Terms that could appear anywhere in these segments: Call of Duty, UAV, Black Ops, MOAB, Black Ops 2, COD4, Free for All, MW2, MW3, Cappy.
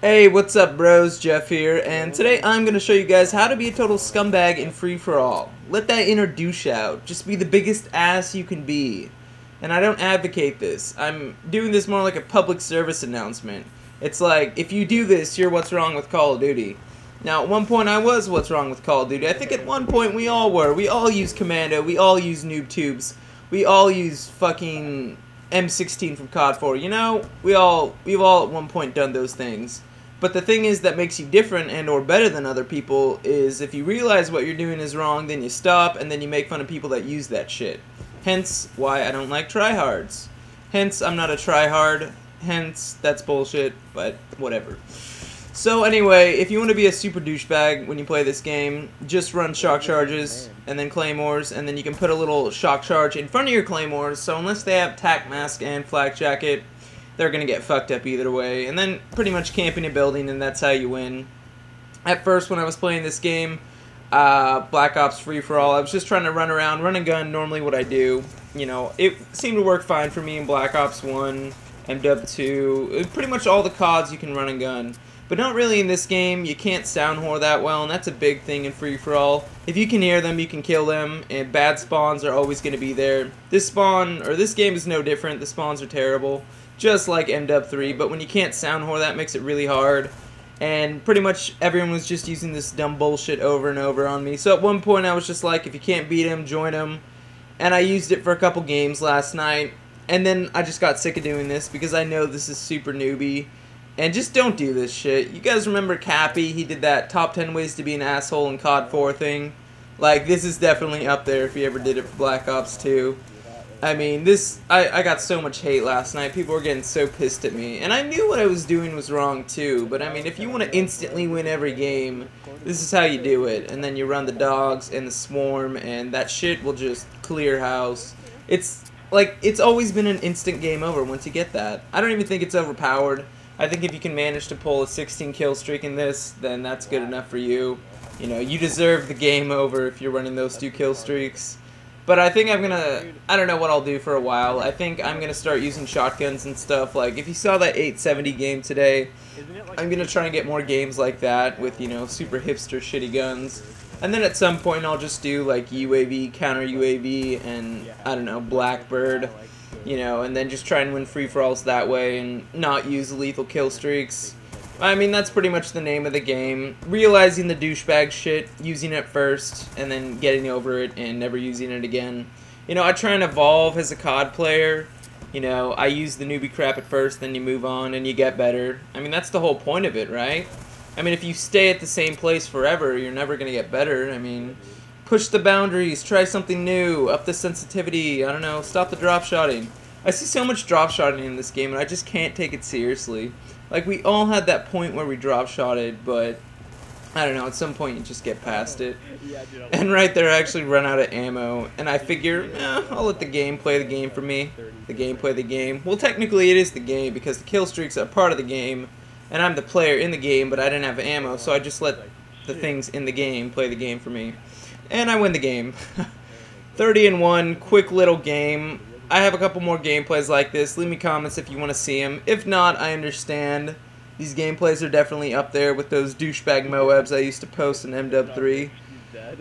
Hey, what's up bros, Jeff here, and today I'm going to show you guys how to be a total scumbag in free-for-all. Let that inner douche out. Just be the biggest ass you can be. And I don't advocate this. I'm doing this more like a public service announcement. It's like, if you do this, you're what's wrong with Call of Duty. Now, at one point I was what's wrong with Call of Duty. I think at one point we all were. We all use Commando, we all use Noob Tubes, we all use fucking M16 from COD4. You know, we've all at one point done those things. But the thing is that makes you different and or better than other people is if you realize what you're doing is wrong, then you stop, and then you make fun of people that use that shit. Hence why I don't like tryhards. Hence I'm not a tryhard. Hence that's bullshit, but whatever. So anyway, if you want to be a super douchebag when you play this game, just run shock charges and then claymores, and then you can put a little shock charge in front of your claymores, so unless they have tac mask and flak jacket, they're going to get fucked up either way, and then pretty much camp in a building, and that's how you win. At first, when I was playing this game, Black Ops free-for-all, I was just trying to run around, run and gun, normally what I do. You know, it seemed to work fine for me in Black Ops 1, MW2, pretty much all the CODs you can run and gun. But not really in this game, you can't sound whore that well, and that's a big thing in free-for-all. If you can hear them, you can kill them, and bad spawns are always going to be there. This game is no different, the spawns are terrible. Just like MW3, but when you can't sound whore, that makes it really hard. And pretty much everyone was just using this dumb bullshit over and over on me. So at one point I was just like, if you can't beat him, join him. And I used it for a couple games last night. And then I just got sick of doing this because I know this is super newbie. And just don't do this shit. You guys remember Cappy? He did that top 10 ways to be an asshole in COD4 thing. Like, this is definitely up there if he ever did it for Black Ops 2. I mean, I got so much hate last night, people were getting so pissed at me, and I knew what I was doing was wrong too, but I mean, if you want to instantly win every game, this is how you do it, and then you run the dogs and the swarm, and that shit will just clear house. It's, like, it's always been an instant game over once you get that. I don't even think it's overpowered. I think if you can manage to pull a 16 kill streak in this, then that's good enough for you. You know, you deserve the game over if you're running those two kill streaks. But I think I don't know what I'll do for a while. I think I'm going to start using shotguns and stuff. Like, if you saw that 870 game today, I'm going to try and get more games like that with, you know, super hipster shitty guns. And then at some point I'll just do, like, UAV, counter UAV, and, I don't know, Blackbird, you know, and then just try and win free-for-alls that way and not use lethal kill streaks. I mean, that's pretty much the name of the game. Realizing the douchebag shit, using it first, and then getting over it and never using it again. You know, I try and evolve as a COD player. You know, I use the newbie crap at first, then you move on and you get better. I mean, that's the whole point of it, right? I mean, if you stay at the same place forever, you're never going to get better. I mean, push the boundaries, try something new, up the sensitivity, I don't know, stop the drop shotting. I see so much drop shotting in this game, and I just can't take it seriously. Like, we all had that point where we drop shotted, but I don't know, at some point you just get past it. And right there, I actually run out of ammo, and I figure, I'll let the game play the game for me. The game play the game. Well, technically it is the game, because the kill streaks are part of the game, and I'm the player in the game, but I didn't have ammo, so I just let the things in the game play the game for me. And I win the game. 30-1, quick little game. I have a couple more gameplays like this. Leave me comments if you want to see them. If not, I understand. These gameplays are definitely up there with those douchebag MOABs I used to post in MW3.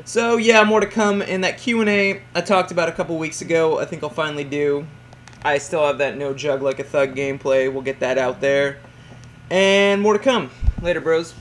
So yeah, more to come. And that Q&A I talked about a couple weeks ago, I think I'll finally do. I still have that no jug like a thug gameplay. We'll get that out there. And more to come. Later, bros.